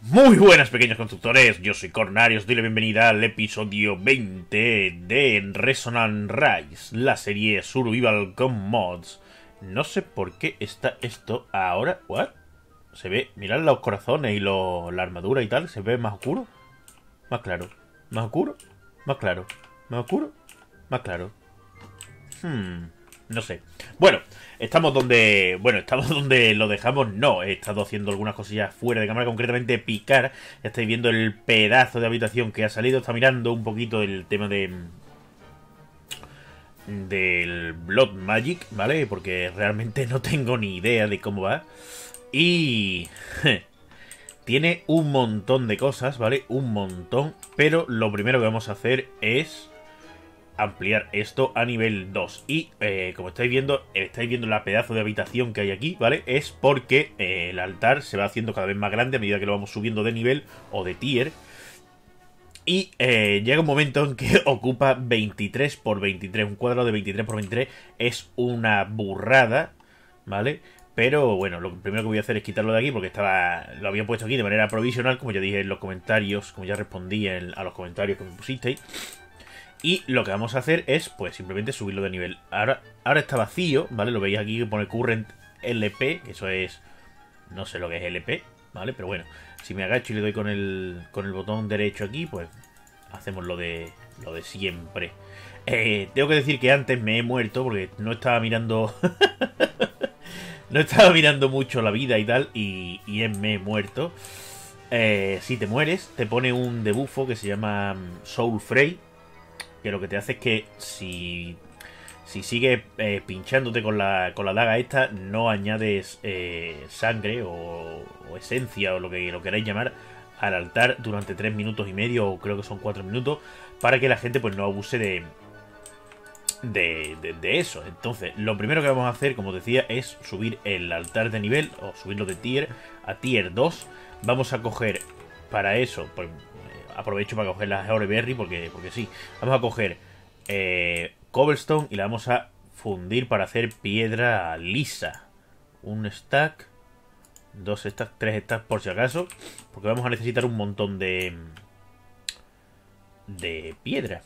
Muy buenas, pequeños constructores, yo soy Cornarios, doy la bienvenida al episodio 20 de Resonant Rise, la serie Survival con mods. No sé por qué está esto ahora. ¿What? Se ve, mirad los corazones y la armadura y tal, se ve más oscuro, más claro, más oscuro, más claro, más oscuro, más claro. No sé. Bueno, estamos donde lo dejamos. No, he estado haciendo algunas cosillas fuera de cámara, concretamente Picard. Ya estáis viendo el pedazo de habitación que ha salido. Está mirando un poquito el tema del Blood Magic, ¿vale? Porque realmente no tengo ni idea de cómo va. Y tiene un montón de cosas, ¿vale? Un montón. Pero lo primero que vamos a hacer es ampliar esto a nivel 2. Y como estáis viendo la pedazo de habitación que hay aquí, ¿vale? Es porque el altar se va haciendo cada vez más grande a medida que lo vamos subiendo de nivel o de tier. Y llega un momento en que ocupa 23 por 23. Un cuadrado de 23 por 23 es una burrada, ¿vale? Pero bueno, lo primero que voy a hacer es quitarlo de aquí porque lo había puesto aquí de manera provisional, como ya dije en los comentarios, como ya respondí a los comentarios que me pusisteis. Y lo que vamos a hacer es, pues, simplemente subirlo de nivel. Ahora está vacío, ¿vale? Lo veis aquí que pone Current LP, que eso es... no sé lo que es LP, ¿vale? Pero bueno, si me agacho y le doy con el botón derecho aquí, pues hacemos lo de siempre. Tengo que decir que antes me he muerto porque no estaba mirando... no estaba mirando mucho la vida y tal, y me he muerto. Si te mueres, te pone un debuffo que se llama Soul Fray, que lo que te hace es que si sigues pinchándote con la daga esta, no añades sangre o esencia o lo que lo queráis llamar al altar durante 3 minutos y medio, o creo que son 4 minutos, para que la gente pues no abuse de eso. Entonces, lo primero que vamos a hacer, como os decía, es subir el altar de nivel, o subirlo de tier a tier 2. Vamos a coger para eso... pues, aprovecho para coger las Orberry porque sí. Vamos a coger Cobblestone y la vamos a fundir para hacer piedra lisa. Un stack, 2 stacks, 3 stacks por si acaso. Porque vamos a necesitar un montón de piedra.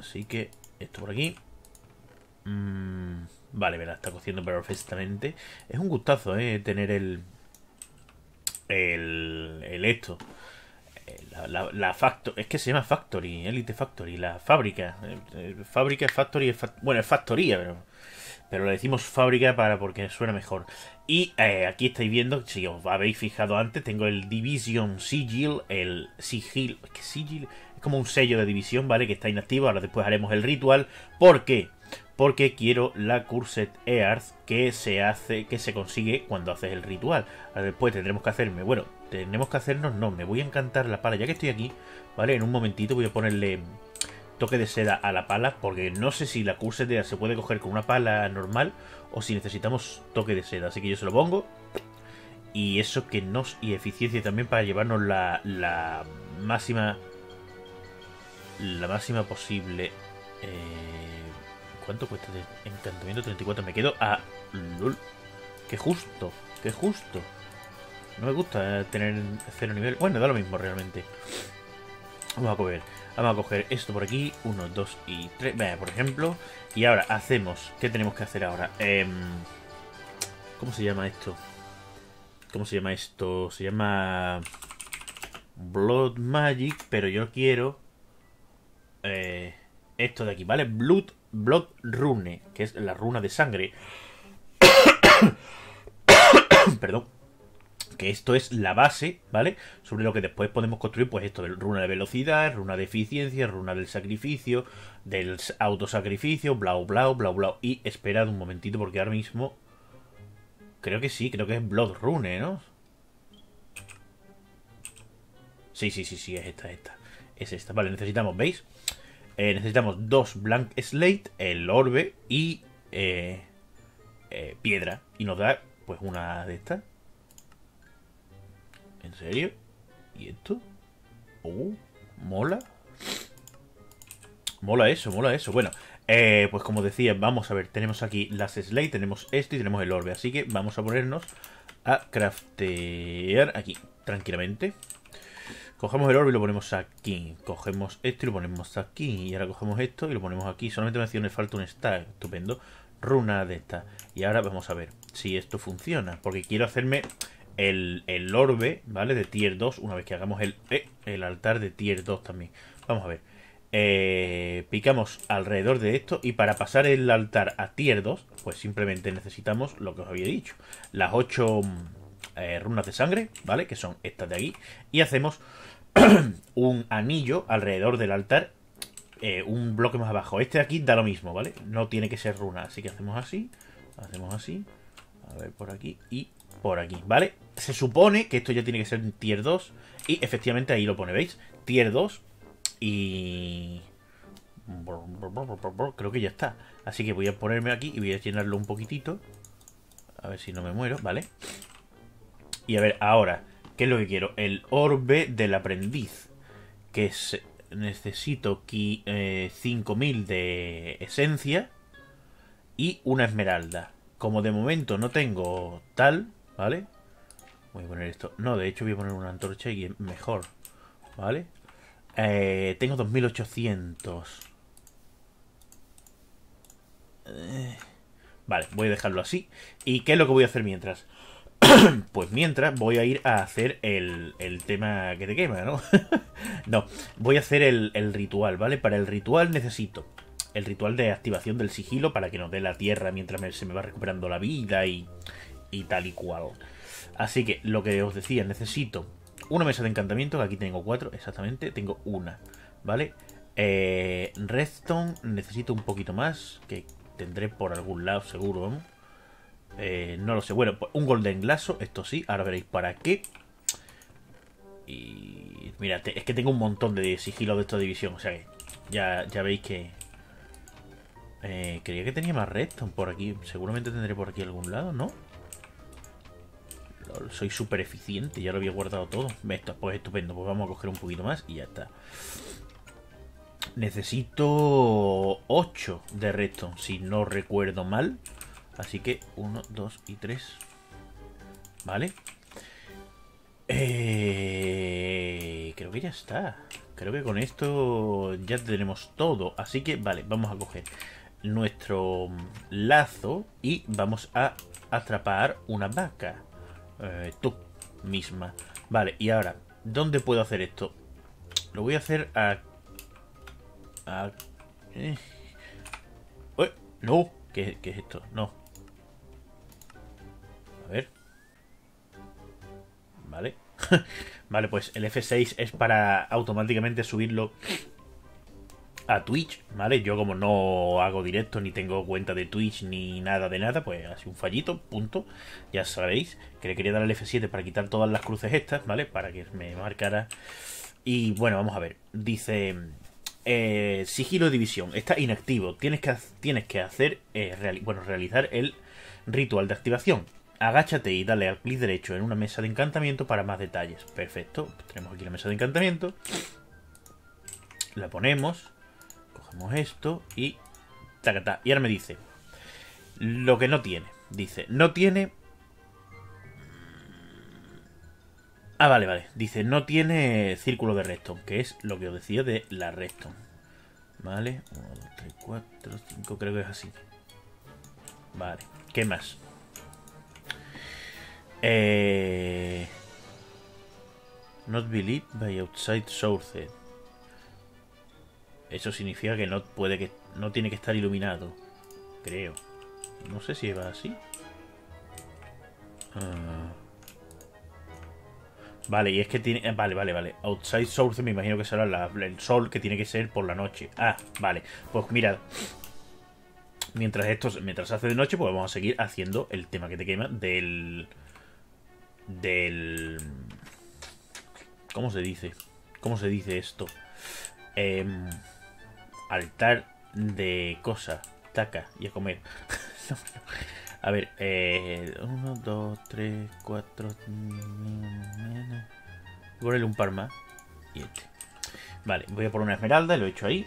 Así que esto por aquí. Vale, me la está cociendo perfectamente. Es un gustazo, tener el esto. La Factory, es que se llama Factory, Elite Factory, la fábrica. Fábrica, Factory, bueno, es factoría, pero le decimos fábrica porque suena mejor. Y aquí estáis viendo, si os habéis fijado antes, tengo el Division Sigil, es que Sigil es como un sello de división, ¿vale? Que está inactivo. Ahora después haremos el ritual. ¿Por qué? Porque quiero la Cursed Earth que se consigue cuando haces el ritual. Ahora después me voy a encantar la pala, ya que estoy aquí, ¿vale? En un momentito voy a ponerle toque de seda a la pala, porque no sé si la Cursed Earth se puede coger con una pala normal o si necesitamos toque de seda. Así que yo se lo pongo. Y eso que nos... y eficiencia también para llevarnos la máxima posible. ¿Cuánto cuesta de encantamiento? 34. Me quedo a... ¡Lol! ¡Qué justo! ¡Qué justo! No me gusta tener 0 nivel. Bueno, da lo mismo realmente. Vamos a coger esto por aquí. 1, 2 y 3. Vaya, por ejemplo. Y ahora hacemos... ¿qué tenemos que hacer ahora? ¿Cómo se llama esto? Se llama... Blood Magic. Pero yo quiero... esto de aquí, ¿vale? Blood Rune, que es la runa de sangre. Perdón. Que esto es la base, ¿vale? Sobre lo que después podemos construir, pues esto de runa de velocidad, runa de eficiencia, runa del sacrificio, del autosacrificio, bla, bla, bla, bla. Y esperad un momentito porque ahora mismo... creo que sí, creo que es Blood Rune, ¿no? Sí, es esta. Es esta, vale, necesitamos, ¿veis? Necesitamos 2 Blank Slate, el orbe y piedra. Y nos da pues una de estas. ¿En serio? ¿Y esto? Mola. Mola eso. Bueno, pues como decía, vamos a ver. Tenemos aquí las Slate, tenemos esto y tenemos el orbe. Así que vamos a ponernos a craftear aquí, tranquilamente. Cogemos el orbe y lo ponemos aquí. Cogemos esto y lo ponemos aquí. Y ahora cogemos esto y lo ponemos aquí. Solamente me hace falta un stack. Estupendo. Runa de esta. Y ahora vamos a ver si esto funciona. Porque quiero hacerme el orbe, ¿vale? De tier 2. Una vez que hagamos el altar de tier 2 también. Vamos a ver. Picamos alrededor de esto. Y para pasar el altar a tier 2, pues simplemente necesitamos lo que os había dicho. Las 8 runas de sangre, ¿vale? Que son estas de aquí. Y hacemos un anillo alrededor del altar, un bloque más abajo. Este de aquí da lo mismo, ¿vale? No tiene que ser runa, así que hacemos así. Hacemos así, a ver, por aquí y por aquí, ¿vale? Se supone que esto ya tiene que ser tier 2. Y efectivamente ahí lo pone, ¿veis? Tier 2 y... creo que ya está. Así que voy a ponerme aquí y voy a llenarlo un poquitito. A ver si no me muero, ¿vale? Y a ver, ahora, ¿qué es lo que quiero? El orbe del aprendiz. Que es, necesito aquí 5000 de esencia y una esmeralda. Como de momento no tengo tal, ¿vale? Voy a poner esto. No, de hecho voy a poner una antorcha y es mejor, ¿vale? Tengo 2800. Vale, voy a dejarlo así. ¿Y qué es lo que voy a hacer mientras? Pues mientras voy a ir a hacer el tema que te quema, ¿no? No, voy a hacer el ritual, ¿vale? Para el ritual necesito el ritual de activación del sigilo para que nos dé la tierra mientras se me va recuperando la vida y tal y cual. Así que lo que os decía, necesito una mesa de encantamiento, que aquí tengo 4, exactamente, tengo una, ¿vale? Redstone necesito un poquito más, que tendré por algún lado seguro, vamos. No lo sé, bueno, un golden glasso, esto sí, ahora veréis para qué. Y mira, es que tengo un montón de sigilos de esta división, o sea que ya veis que creía que tenía más redstone por aquí, seguramente tendré por aquí algún lado, ¿no? Lol, soy súper eficiente, ya lo había guardado todo. Esto, pues estupendo, pues vamos a coger un poquito más y ya está. Necesito 8 de redstone, si no recuerdo mal. Así que 1, 2 y 3. Vale. Creo que ya está. Creo que con esto ya tenemos todo. Así que, vale, vamos a coger nuestro lazo y vamos a atrapar una vaca. Tú misma. Vale, y ahora, ¿dónde puedo hacer esto? Lo voy a hacer no. ¿Qué es esto? No. A ver. Vale. Vale, pues el F6 es para automáticamente subirlo a Twitch, ¿vale? Yo como no hago directo, ni tengo cuenta de Twitch, ni nada de nada, pues ha sido un fallito, punto. Ya sabéis que le quería dar el F7 para quitar todas las cruces estas, ¿vale? Para que me marcara. Y bueno, vamos a ver. Dice... sigilo de división, está inactivo. Tienes que hacer realizar el ritual de activación. Agáchate y dale al clic derecho en una mesa de encantamiento para más detalles. Perfecto, tenemos aquí la mesa de encantamiento. La ponemos. Cogemos esto y tacatá. Y ahora me dice lo que no tiene. Dice, no tiene... Ah, vale, vale. Dice, no tiene círculo de redstone, que es lo que os decía de la redstone. Vale. 1, 2, 3, 4, 5, creo que es así. Vale. ¿Qué más? Not believed by outside sources. Eso significa que no tiene que estar iluminado. Creo. No sé si va así. Vale, y es que tiene... Vale, vale, vale. Outside source me imagino que será el sol, que tiene que ser por la noche. Ah, vale. Pues mirad. Mientras hace de noche, pues vamos a seguir haciendo el tema que te quema del... ¿Cómo se dice? ¿Cómo se dice esto? Altar de cosa. Taca. Y a comer. No, no. A ver, 1, 2, 3, 4... Ponerle un par más. Y este. Vale, voy a poner una esmeralda, lo he hecho ahí.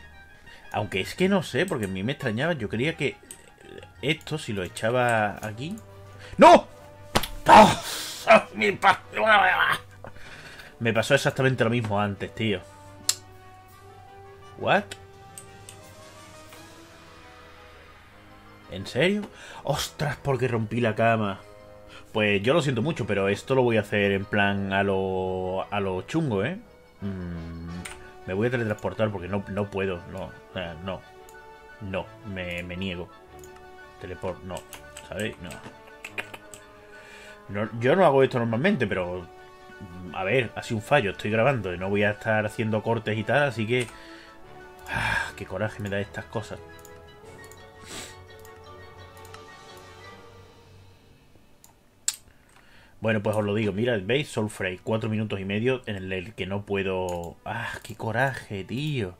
Aunque es que no sé, porque a mí me extrañaba. Yo creía que esto, si lo echaba aquí... ¡No! ¡Oh! Me pasó exactamente lo mismo antes, tío. ¿What? ¿En serio? ¡Ostras! Porque rompí la cama. Pues yo lo siento mucho, pero esto lo voy a hacer en plan a lo chungo, ¿eh? Me voy a teletransportar porque no puedo. No. Me niego. Teleport, no. ¿Sabéis? No. Yo no hago esto normalmente, pero... A ver, ha sido un fallo. Estoy grabando y no voy a estar haciendo cortes y tal, así que... Ah, qué coraje me da estas cosas. Bueno, pues os lo digo, mira, ¿veis? Soul Fray, 4 minutos y medio en el que no puedo... ¡Ah, qué coraje, tío!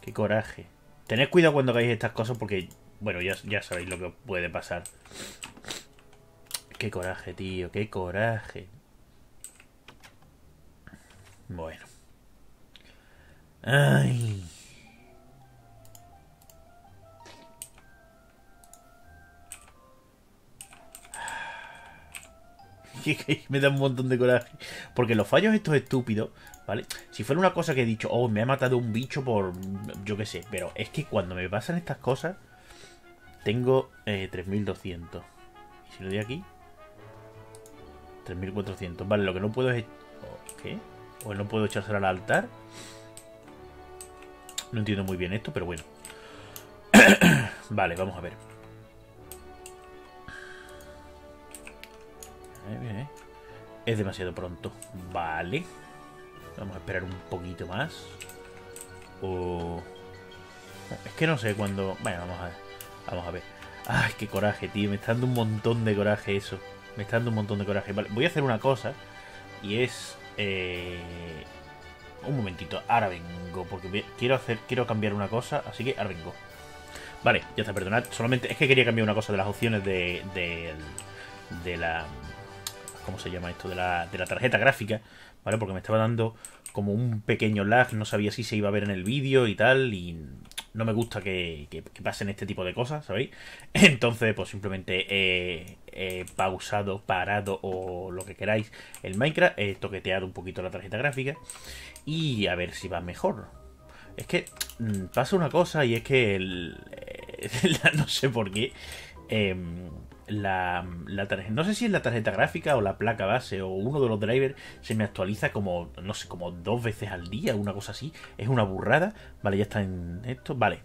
¡Qué coraje! Tened cuidado cuando hagáis estas cosas porque, bueno, ya sabéis lo que os puede pasar. ¡Qué coraje, tío! ¡Qué coraje! Bueno. ¡Ay! Me da un montón de coraje. Porque los fallos estos estúpidos, ¿vale? Si fuera una cosa que he dicho, oh, me ha matado un bicho por... Yo qué sé. Pero es que cuando me pasan estas cosas, tengo 3200. Y si lo doy aquí, 3400. Vale, lo que no puedo es... ¿Qué? O no puedo echársela al altar. No entiendo muy bien esto, pero bueno. Vale, vamos a ver. Es demasiado pronto. Vale. Vamos a esperar un poquito más. O... Es que no sé cuándo... Bueno, vamos a ver. Vamos a ver. Ay, qué coraje, tío. Me está dando un montón de coraje eso. Me está dando un montón de coraje. Vale, voy a hacer una cosa. Y es... Un momentito. Ahora vengo. Porque quiero cambiar una cosa. Así que ahora vengo. Vale, ya está, perdonad. Solamente es que quería cambiar una cosa de las opciones de la... ¿Cómo se llama esto? De la tarjeta gráfica, ¿vale? Porque me estaba dando como un pequeño lag, no sabía si se iba a ver en el vídeo y tal, y no me gusta que pasen este tipo de cosas, ¿sabéis? Entonces, pues simplemente he pausado, parado o lo que queráis el Minecraft, he toqueteado un poquito la tarjeta gráfica y a ver si va mejor. Es que pasa una cosa y es que, no sé por qué... La tarjeta, no sé si es la tarjeta gráfica o la placa base o uno de los drivers se me actualiza como, no sé, como 2 veces al día, una cosa así. Es una burrada. Vale, ya está en esto. Vale.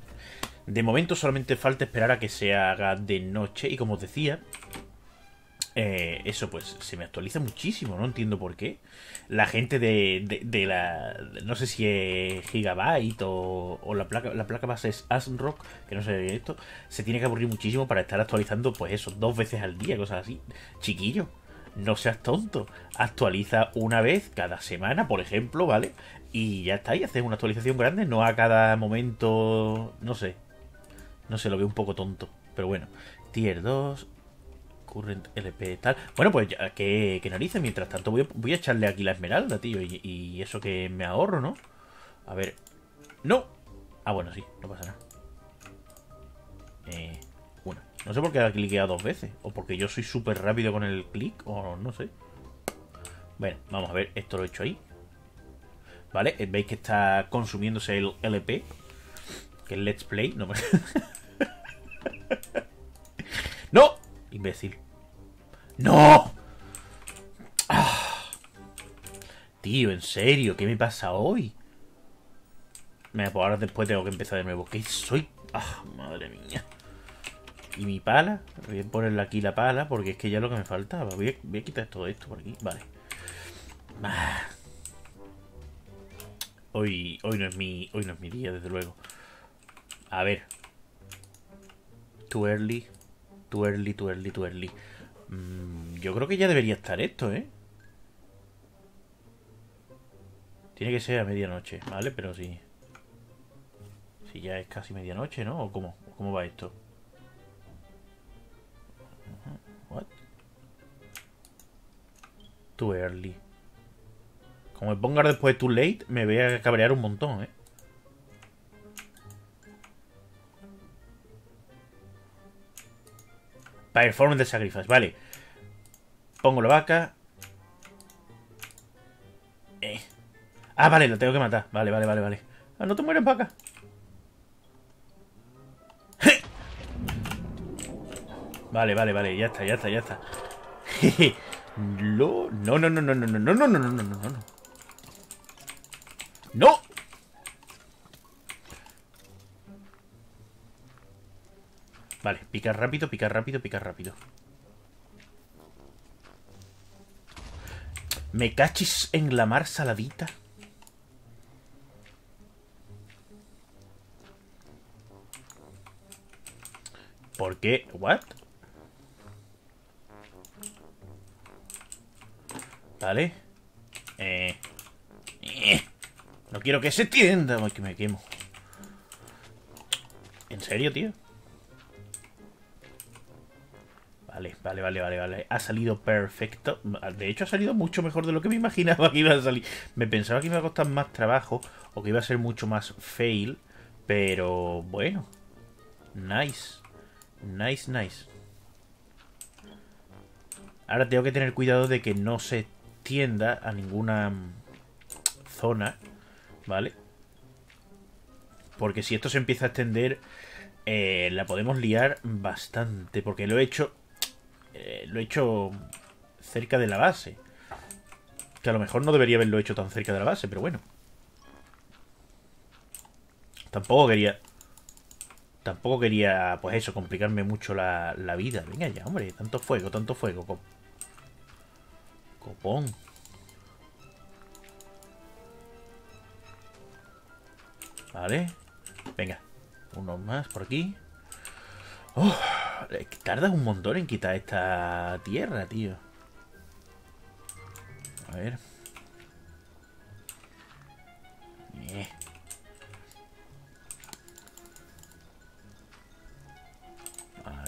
De momento solamente falta esperar a que se haga de noche. Y como os decía, eso pues se me actualiza muchísimo. No entiendo por qué. La gente de la... No sé si es Gigabyte o la placa base es ASRock, que no sé bien esto. Se tiene que aburrir muchísimo para estar actualizando, pues eso, 2 veces al día, cosas así. Chiquillo, no seas tonto. Actualiza una vez cada semana, por ejemplo, ¿vale? Y ya está, y haces una actualización grande, no a cada momento... No sé. No sé, lo veo un poco tonto. Pero bueno. Tier 2... Current LP tal. Bueno, pues ya que narices. Mientras tanto voy a echarle aquí la esmeralda, tío. Y eso que me ahorro, ¿no? A ver. ¡No! Ah, bueno, sí. No pasa nada. Una. No sé por qué ha cliqueado 2 veces. O porque yo soy súper rápido con el clic. O no sé. Bueno, vamos a ver. Esto lo he hecho ahí. Vale. Veis que está consumiéndose el LP. Que es Let's Play. No me... ¡No! Imbécil. ¡No! ¡Ah! Tío, en serio, ¿qué me pasa hoy? Mira, pues ahora después tengo que empezar de nuevo. ¿Qué soy? ¡Ah, madre mía! ¿Y mi pala? Voy a ponerle aquí la pala porque es que ya es lo que me faltaba. Voy a quitar todo esto por aquí. Vale. Ah. Hoy no es mi día, desde luego. A ver. Too early. Too early. Yo creo que ya debería estar esto, ¿eh? Tiene que ser a medianoche, ¿vale? Pero sí. Si ya es casi medianoche, ¿no? ¿O cómo? ¿Cómo va esto? What? Too early. Como me ponga después too late, me voy a cabrear un montón, ¿eh? Performance de Sacrifice, vale. Pongo la vaca. Ah, vale, lo tengo que matar. Vale, vale, vale, vale. Ah, no te mueres, vaca. Vale, vale, vale, ya está, ya está, ya está. No, no, no, no, no, no, no, no, no, no, no, no, no. ¡No! Vale, picar rápido, picar rápido, picar rápido. ¿Me cachis en la mar saladita? ¿Por qué? ¿What? Vale. No quiero que se tienda. Ay, que me quemo. ¿En serio, tío? Vale, vale, vale, vale, vale. Ha salido perfecto. De hecho, ha salido mucho mejor de lo que me imaginaba que iba a salir. Me pensaba que iba a costar más trabajo o que iba a ser mucho más fail. Pero bueno. Nice. Nice, nice. Ahora tengo que tener cuidado de que no se tienda a ninguna zona. ¿Vale? Porque si esto se empieza a extender, la podemos liar bastante. Porque lo he hecho cerca de la base. Que a lo mejor no debería haberlo hecho tan cerca de la base, pero bueno. Tampoco quería, pues eso, complicarme mucho la vida. Venga ya, hombre, tanto fuego, copón. Vale, venga, uno más por aquí. Oh, tardas un montón en quitar esta tierra, tío. A ver.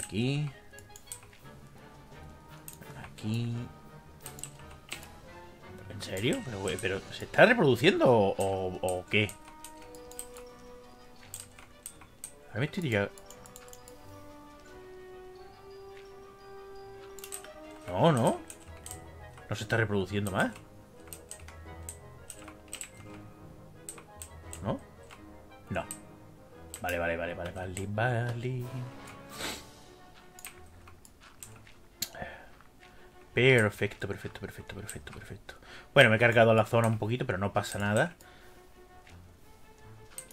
Aquí. Aquí. ¿En serio? ¿Pero se está reproduciendo o qué? A ver, estoy ya. No, no. No se está reproduciendo más. ¿No? No. Vale, vale, vale, vale, vale, vale. Perfecto, perfecto, perfecto, perfecto, perfecto. Bueno, me he cargado la zona un poquito, pero no pasa nada.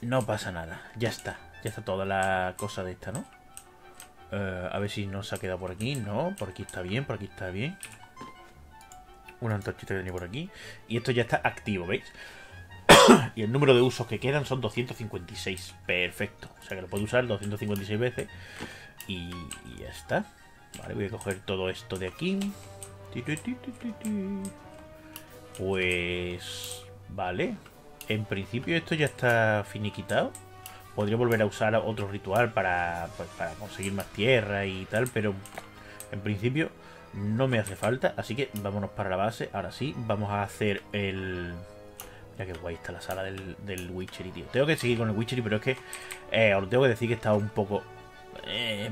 No pasa nada. Ya está. Ya está toda la cosa de esta, ¿no? A ver si no se ha quedado por aquí. No, por aquí está bien, por aquí está bien. Una antorchita que tenía por aquí. Y esto ya está activo, ¿veis? Y el número de usos que quedan son 256. Perfecto. O sea que lo puedo usar 256 veces. Y ya está. Vale, voy a coger todo esto de aquí. Pues... vale. En principio esto ya está finiquitado. Podría volver a usar otro ritual para conseguir más tierra y tal, pero en principio no me hace falta. Así que vámonos para la base. Ahora sí, vamos a hacer el... Mira qué guay está la sala del Witchery, tío. Tengo que seguir con el Witchery, pero es que os tengo que decir que he estado un poco...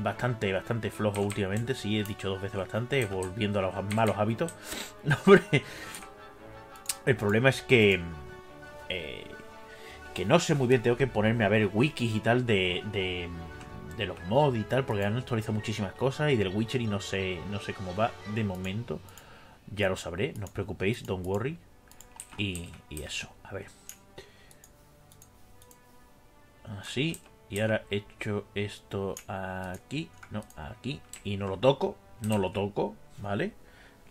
bastante flojo últimamente. Sí, he dicho dos veces bastante, volviendo a los malos hábitos. No, hombre. El problema es que... que no sé muy bien, tengo que ponerme a ver wikis y tal de los mods y tal, porque han actualizado muchísimas cosas y del Witchery no sé cómo va de momento. Ya lo sabré, no os preocupéis, don't worry. Y eso, a ver. Así, y ahora echo esto aquí, no, aquí, y no lo toco, ¿vale?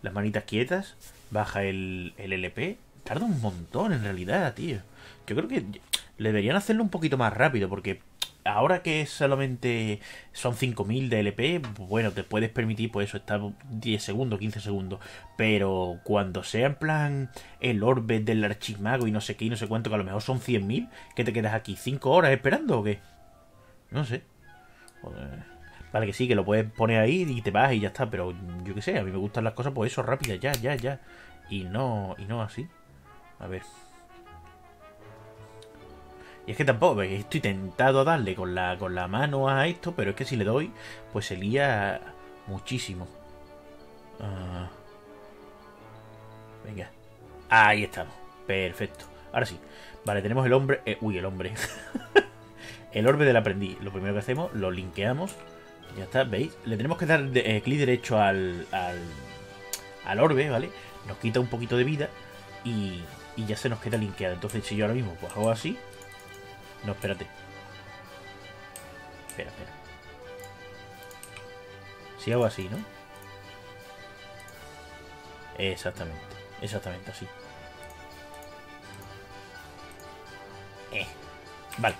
Las manitas quietas, baja el LP. Tarda un montón en realidad, tío. Yo creo que deberían hacerlo un poquito más rápido, porque ahora que solamente son 5000 de LP, bueno, te puedes permitir, pues eso, estar 10 segundos, 15 segundos. Pero cuando sea en plan el orbe del archimago y no sé qué y no sé cuánto, que a lo mejor son 100.000, ¿qué te quedas aquí? ¿5 horas esperando o qué? No sé. Joder. Vale, que sí, que lo puedes poner ahí y te vas y ya está, pero yo qué sé, a mí me gustan las cosas, pues eso, rápidas, ya. Y no así. A ver... Y es que tampoco, estoy tentado a darle con la mano a esto, pero es que si le doy, pues se lía Muchísimo. Venga. Ahí estamos. Perfecto. Ahora sí. Vale, tenemos el hombre... uy, el hombre. El orbe del aprendiz. Lo primero que hacemos, lo linkeamos. Ya está, ¿veis? Le tenemos que dar clic derecho al orbe, ¿vale? Nos quita un poquito de vida y ya se nos queda linkeado. Entonces, si yo ahora mismo pues hago así... No, espérate. Espera, espera. Si hago así, ¿no? Exactamente. Exactamente así. Vale.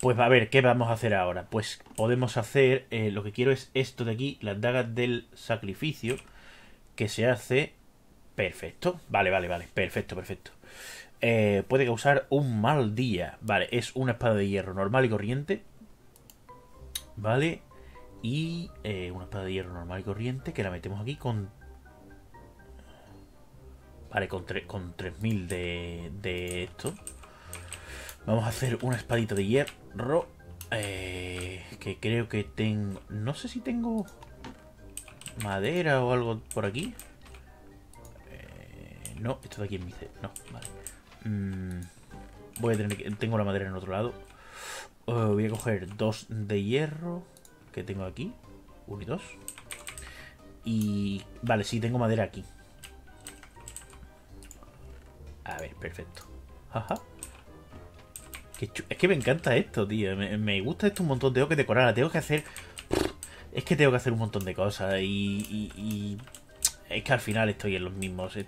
Pues a ver, ¿qué vamos a hacer ahora? Pues podemos hacer... lo que quiero es esto de aquí, las dagas del sacrificio, que se hace... Perfecto. Vale, vale, vale. Perfecto, perfecto. Puede causar un mal día. Vale, es una espada de hierro normal y corriente. Vale. Y una espada de hierro normal y corriente que la metemos aquí con... Vale, con 3000 de esto. Vamos a hacer una espadita de hierro. Que creo que tengo... No sé si tengo madera o algo por aquí. No, esto de aquí es mi... No, vale. Voy a tener que... Tengo la madera en otro lado. Voy a coger 2 de hierro que tengo aquí. 1 y 2. Y... Vale, sí, tengo madera aquí. A ver, perfecto. Ajá. Es que me encanta esto, tío. Me gusta esto un montón. Tengo que decorarla, tengo que hacer... Es que tengo que hacer un montón de cosas. Y... Es que al final estoy en los mismos...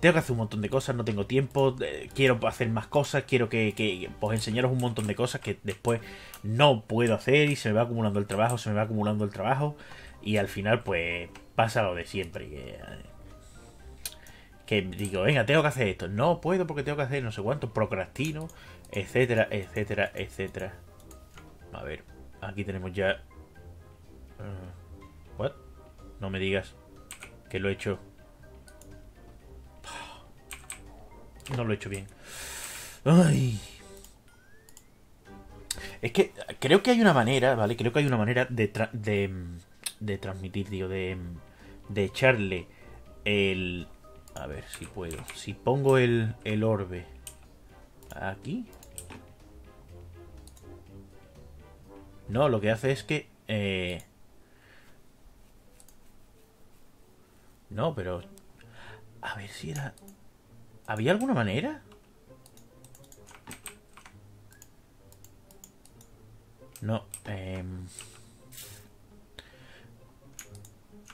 Tengo que hacer un montón de cosas, no tengo tiempo, quiero hacer más cosas, quiero que pues enseñaros un montón de cosas que después no puedo hacer y se me va acumulando el trabajo, y al final pues pasa lo de siempre. Que digo, venga, tengo que hacer esto, no puedo porque tengo que hacer no sé cuánto, procrastino, etcétera, etcétera, etcétera. A ver, aquí tenemos ya... ¿What? No me digas que lo he hecho... No lo he hecho bien. Ay. Es que creo que hay una manera, ¿vale? Creo que hay una manera de transmitir, digo, de echarle el... A ver si puedo. Si pongo el orbe aquí. No, lo que hace es que... No, pero... A ver si era... ¿Había alguna manera? No.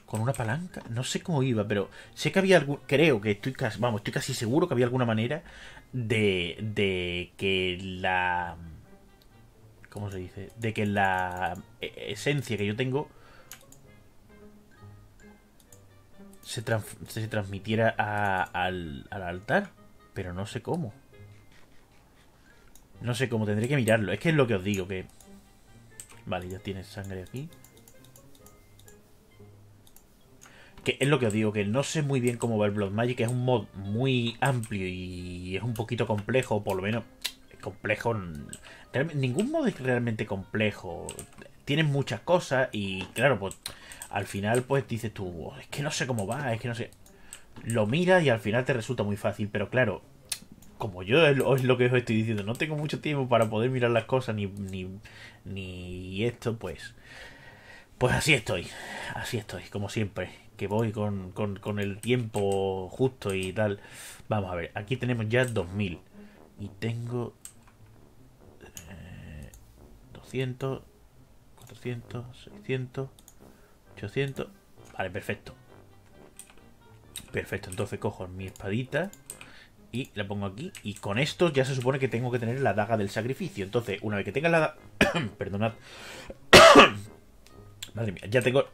Con una palanca. No sé cómo iba, pero sé que había algún... Creo que estoy casi... Vamos, estoy casi seguro que había alguna manera de que la... ¿Cómo se dice? De que la esencia que yo tengo se transmitiera al altar, pero no sé cómo. No sé cómo, tendré que mirarlo. Es que es lo que os digo, que... Vale, ya tienes sangre aquí. Que es lo que os digo, que no sé muy bien cómo va el Blood Magic, que es un mod muy amplio y es un poquito complejo, por lo menos... Complejo... Ningún mod es realmente complejo. Tienes muchas cosas y, claro, pues... Al final, pues, dices tú, es que no sé cómo va, es que no sé... Lo miras y al final te resulta muy fácil, pero claro, como yo es lo que os estoy diciendo, no tengo mucho tiempo para poder mirar las cosas ni esto, pues... Pues así estoy, como siempre, que voy con el tiempo justo y tal. Vamos a ver, aquí tenemos ya 2000 y tengo... 200, 400, 600... 800. Vale, perfecto. Perfecto, entonces cojo mi espadita y la pongo aquí. Y con esto ya se supone que tengo que tener la daga del sacrificio. Entonces, una vez que tenga la daga... Perdonad. Madre mía, ya tengo...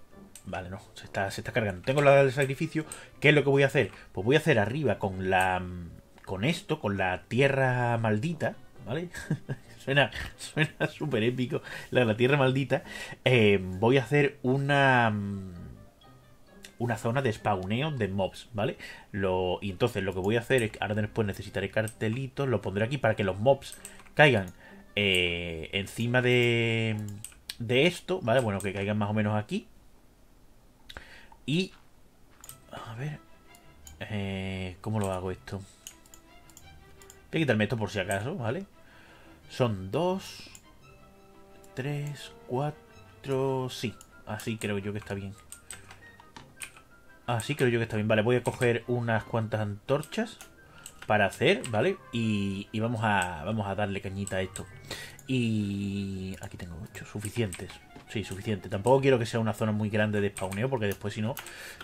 Vale, no, se está cargando. Tengo la daga del sacrificio. ¿Qué es lo que voy a hacer? Pues voy a hacer arriba con la... Con esto, con la tierra maldita, ¿vale? Suena súper épico la tierra maldita. Voy a hacer una zona de spawneo de mobs, ¿vale? Y entonces lo que voy a hacer es... Ahora después necesitaré cartelitos. Lo pondré aquí para que los mobs caigan encima de esto, ¿vale? Bueno, que caigan más o menos aquí. Y... a ver... ¿cómo lo hago esto? Voy a quitarme esto por si acaso, ¿vale? Son 2... 3... 4... Sí. Así creo yo que está bien. Así creo yo que está bien. Vale, voy a coger unas cuantas antorchas para hacer, ¿vale? Y vamos a darle cañita a esto. Y... aquí tengo 8. Suficientes. Sí, suficiente. Tampoco quiero que sea una zona muy grande de spawneo, porque después si no,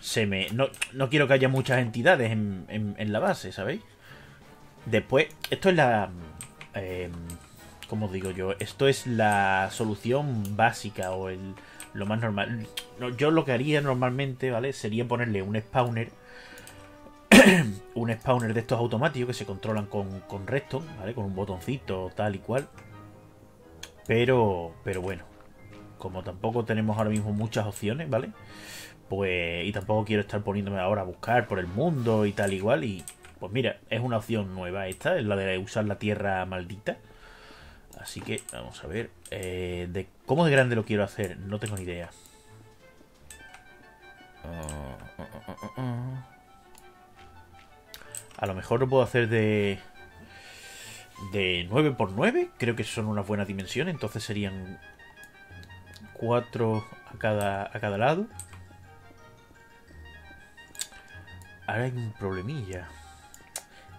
se me... No quiero que haya muchas entidades en la base, ¿sabéis? Después, esto es la... ¿cómo os digo yo? Esto es la solución básica o lo más normal. Yo lo que haría normalmente, ¿vale? Sería ponerle un spawner. Un spawner de estos automáticos que se controlan con redstone, ¿vale? Con un botoncito, tal y cual. Pero bueno, como tampoco tenemos ahora mismo muchas opciones, ¿vale? Pues, y tampoco quiero estar poniéndome ahora a buscar por el mundo y tal igual. Y pues mira, es una opción nueva esta, es la de usar la tierra maldita. Así que vamos a ver, de cómo de grande lo quiero hacer, no tengo ni idea. A lo mejor lo puedo hacer de 9×9, creo que son una buena dimensión, entonces serían 4 a cada lado. Ahora hay un problemilla.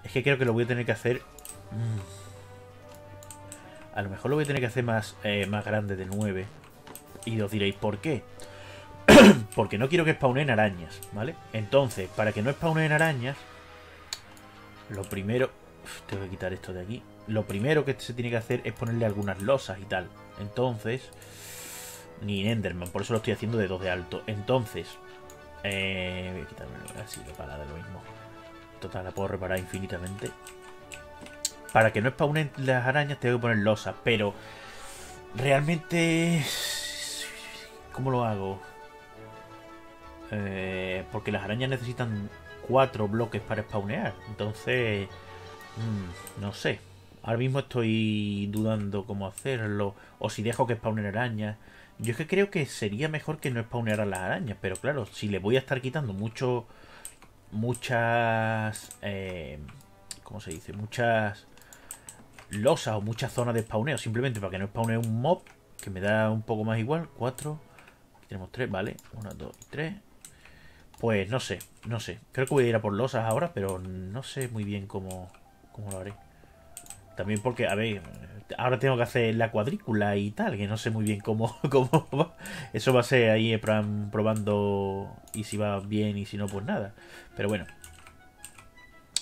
Es que creo que lo voy a tener que hacer... a lo mejor lo voy a tener que hacer más grande de 9. Y os diréis, ¿por qué? Porque no quiero que spawnen arañas, ¿vale? Entonces, para que no spawnen arañas, lo primero... tengo que quitar esto de aquí. Lo primero que se tiene que hacer es ponerle algunas losas y tal. Entonces... ni Enderman, por eso lo estoy haciendo de 2 de alto. Entonces... voy a quitarme así la palada, lo mismo. Total, la puedo reparar infinitamente. Para que no spawnen las arañas tengo que poner losas, pero... realmente... ¿cómo lo hago? Porque las arañas necesitan 4 bloques para spawnear. Entonces... no sé. Ahora mismo estoy dudando cómo hacerlo. O si dejo que spawnen arañas. Yo es que creo que sería mejor que no spawnearan las arañas. Pero claro, si le voy a estar quitando muchas... ¿cómo se dice? Muchas losas o muchas zonas de spawneo. Simplemente para que no spawnee un mob, que me da un poco más igual. 4. Aquí tenemos 3, ¿vale? 1, 2 y 3. Pues no sé, no sé. Creo que voy a ir a por losas ahora, pero no sé muy bien cómo lo haré. También porque, a ver, ahora tengo que hacer la cuadrícula y tal, que no sé muy bien cómo va. Eso va a ser ahí probando, y si va bien y si no, pues nada. Pero bueno.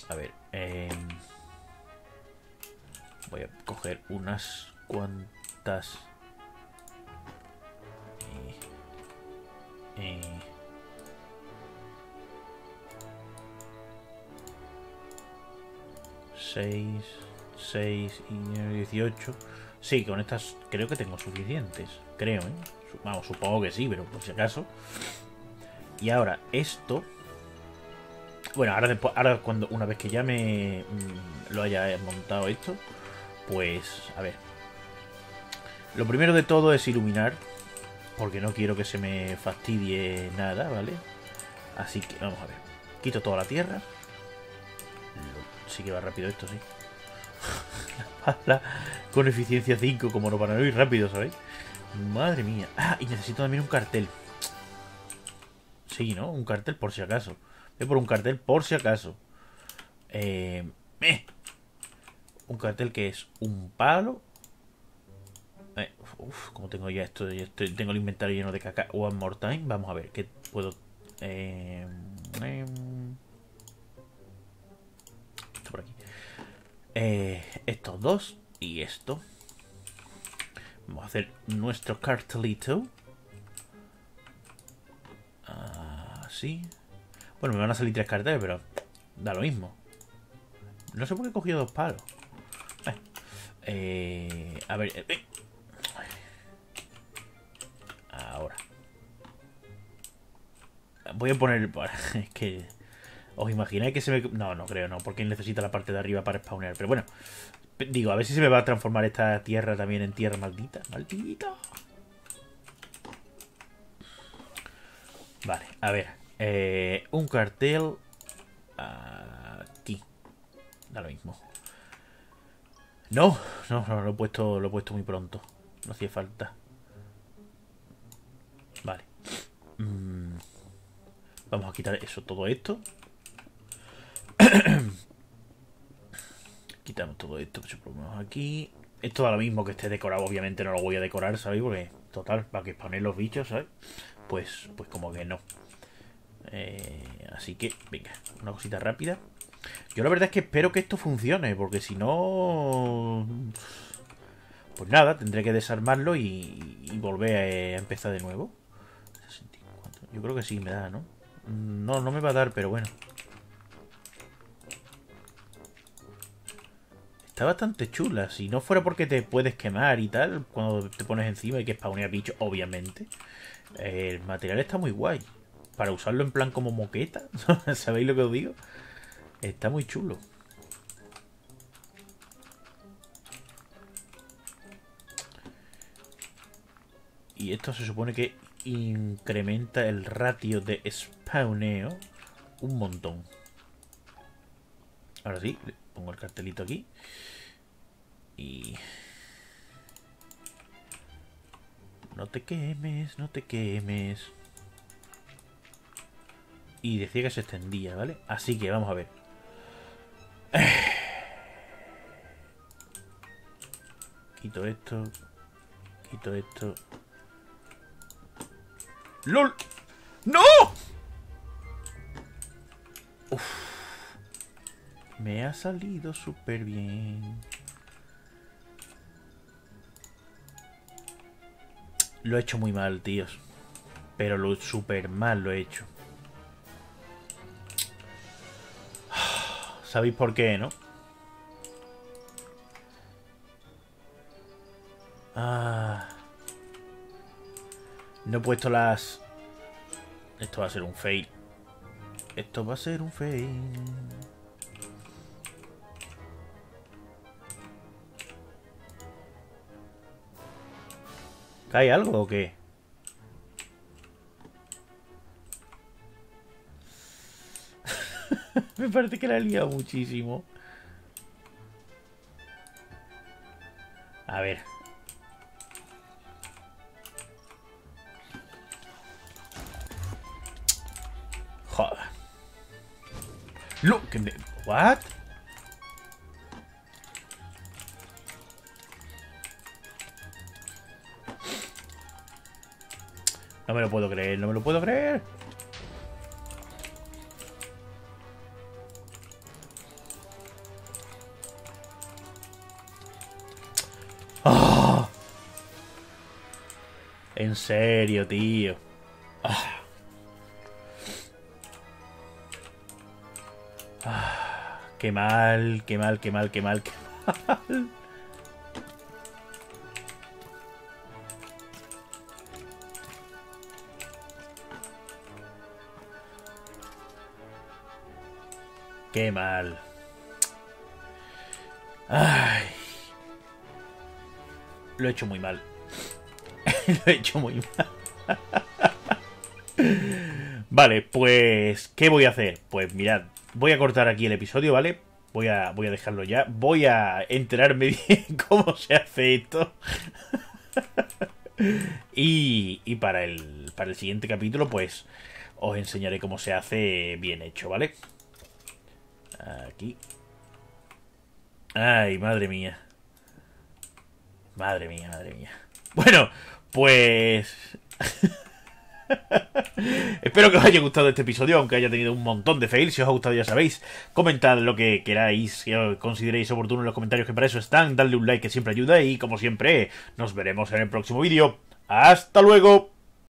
A ver, voy a coger unas cuantas. Seis y 18. Sí, con estas creo que tengo suficientes. Creo, ¿eh? Vamos, supongo que sí, pero por si acaso. Y ahora esto... bueno, ahora cuando una vez que ya me lo haya montado esto, pues a ver. Lo primero de todo es iluminar, porque no quiero que se me fastidie nada, ¿vale? Así que vamos a ver. Quito toda la tierra. Sí que va rápido esto, sí. Con eficiencia 5, como no, para ir rápido, ¿sabéis? Madre mía. Ah, y necesito también un cartel. Sí, ¿no? Un cartel por si acaso. Por un cartel por si acaso. Un cartel que es un palo. Uf, como tengo ya esto. Tengo el inventario lleno de caca. One more time. Vamos a ver qué puedo. Esto por aquí. Estos dos y esto. Vamos a hacer nuestro cartelito. Así. Bueno, me van a salir 3 carteles, pero da lo mismo. No sé por qué he cogido 2 palos. A ver. Ahora. Voy a poner... es que... ¿os imagináis que se me...? No, no creo, no. Porque necesita la parte de arriba para spawnear. Pero bueno. Digo, a ver si se me va a transformar esta tierra también en tierra maldita. ¡Maldita! Vale, a ver. un cartel aquí. Da lo mismo. No, lo he puesto muy pronto. No hacía falta. Vale. Vamos a quitar eso, todo esto. Quitamos todo esto que ponemos aquí. Esto da lo mismo que esté decorado. Obviamente no lo voy a decorar, ¿sabéis? Porque, total, para que spawnen los bichos, ¿sabes? Pues como que no. Así que, venga, una cosita rápida. Yo la verdad es que espero que esto funcione, porque si no... pues nada, tendré que desarmarlo y volver a empezar de nuevo. 64. Yo creo que sí me da, ¿no? No me va a dar, pero bueno. Está bastante chula. Si no fuera porque te puedes quemar y tal, cuando te pones encima y que spawnea bicho, obviamente. El material está muy guay. Para usarlo en plan como moqueta. ¿Sabéis lo que os digo? Está muy chulo. Y esto se supone que incrementa el ratio de spawneo un montón. Ahora sí, le pongo el cartelito aquí. Y... no te quemes, no te quemes. Y decía que se extendía, ¿vale? Así que vamos a ver. Quito esto. Quito esto. ¡Lol! ¡No! Uf. Me ha salido súper bien. Lo he hecho muy mal, tíos. Pero lo súper mal lo he hecho. Sabéis por qué, ¿no? Ah... no he puesto las... esto va a ser un fail. Esto va a ser un fail. ¿Cae algo o qué? Me parece que la he liado muchísimo. A ver. Joder. Look, what? No me lo puedo creer, no me lo puedo creer. ¡Oh! En serio, tío. ¡Oh! ¡Ah! Qué mal, qué mal, qué mal, qué mal, qué mal. Qué mal. Ay. Lo he hecho muy mal. Lo he hecho muy mal. Vale, pues... ¿qué voy a hacer? Pues mirad, voy a cortar aquí el episodio, ¿vale? Voy a dejarlo ya. Voy a enterarme bien cómo se hace esto. Y para el siguiente capítulo, pues... os enseñaré cómo se hace bien hecho, ¿vale? Aquí. Ay, madre mía. Madre mía, madre mía. Bueno, pues... espero que os haya gustado este episodio, aunque haya tenido un montón de fails. Si os ha gustado, ya sabéis, comentad lo que queráis, si os consideréis oportuno en los comentarios, que para eso están. Dadle un like, que siempre ayuda. Y como siempre, nos veremos en el próximo vídeo. ¡Hasta luego!